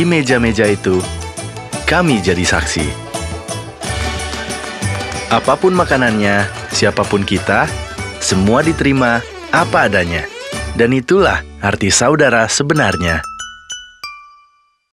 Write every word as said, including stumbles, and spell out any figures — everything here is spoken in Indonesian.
Di meja-meja itu, kami jadi saksi. Apapun makanannya, siapapun kita, semua diterima apa adanya. Dan itulah arti saudara sebenarnya.